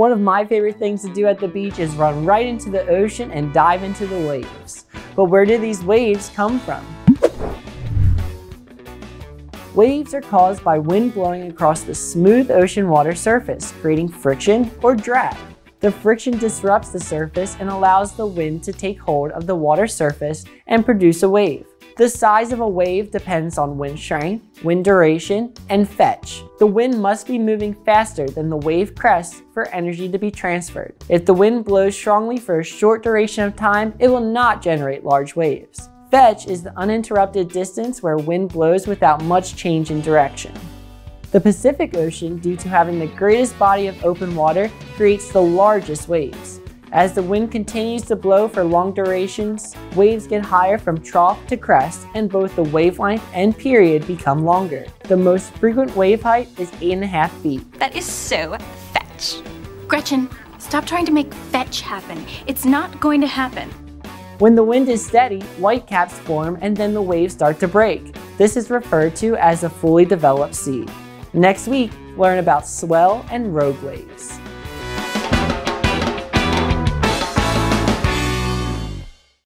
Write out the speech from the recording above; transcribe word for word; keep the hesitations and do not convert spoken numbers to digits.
One of my favorite things to do at the beach is run right into the ocean and dive into the waves. But where do these waves come from? Waves are caused by wind blowing across the smooth ocean water surface, creating friction or drag. The friction disrupts the surface and allows the wind to take hold of the water surface and produce a wave. The size of a wave depends on wind strength, wind duration, and fetch. The wind must be moving faster than the wave crest for energy to be transferred. If the wind blows strongly for a short duration of time, it will not generate large waves. Fetch is the uninterrupted distance where wind blows without much change in direction. The Pacific Ocean, due to having the greatest body of open water, creates the largest waves. As the wind continues to blow for long durations, waves get higher from trough to crest, and both the wavelength and period become longer. The most frequent wave height is eight and a half feet. That is so fetch. Gretchen, stop trying to make fetch happen. It's not going to happen. When the wind is steady, whitecaps form and then the waves start to break. This is referred to as a fully developed sea. Next week, learn about swell and rogue waves.